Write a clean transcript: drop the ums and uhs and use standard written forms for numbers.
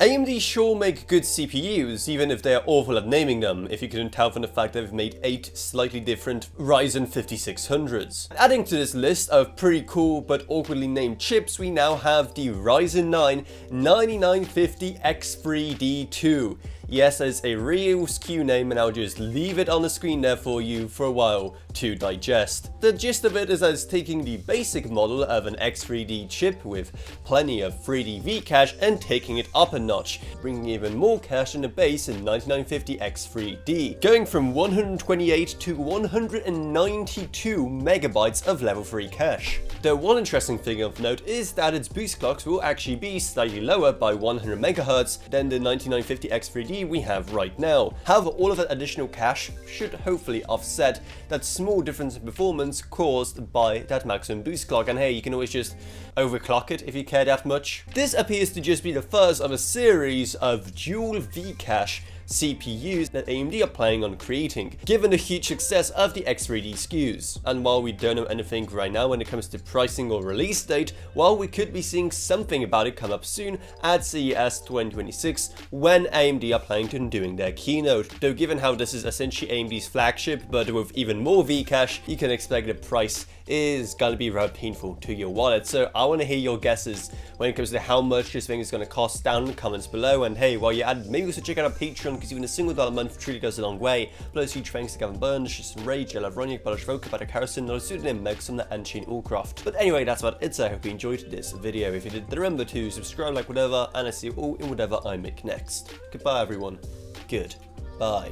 AMD sure make good CPUs, even if they are awful at naming them, if you couldn't tell from the fact they've made 8 slightly different Ryzen 5600s. Adding to this list of pretty cool but awkwardly named chips, we now have the Ryzen 9 9950X3D2. Yes, it's a real SKU name, and I'll just leave it on the screen there for you for a while to digest. The gist of it is that it's taking the basic model of an X3D chip with plenty of 3D V-cache and taking it up a notch, bringing even more cache in the base in 9950X3D, going from 128 to 192 megabytes of level 3 cache. The one interesting thing of note is that its boost clocks will actually be slightly lower by 100 megahertz than the 9950X3D we have right now. However, all of that additional cache should hopefully offset that small difference in performance caused by that maximum boost clock, and hey, you can always just overclock it if you care that much. This appears to just be the first of a series of dual V-cache CPUs that AMD are planning on creating, given the huge success of the X3D SKUs. And while we don't know anything right now when it comes to pricing or release date, well, we could be seeing something about it come up soon at CES 2026 when AMD are planning on doing their keynote. Though given how this is essentially AMD's flagship, but with even more V-cache, you can expect the price is gonna be rather painful to your wallet. So I wanna hear your guesses when it comes to how much this thing is gonna cost down in the comments below. And hey, while you're at it, maybe also check out our Patreon, because even a $1 a month truly goes a long way. Plus, huge thanks to Gavin Burns, Justen Rage, Ela Wroniak, Bartosz Welke, Patrick Harrison, not a pseudonym, Megson, and Shane Allcroft. But anyway, that's about it, so I hope you enjoyed this video. If you did, then remember to subscribe, like, whatever, and I see you all in whatever I make next. Goodbye, everyone. Goodbye.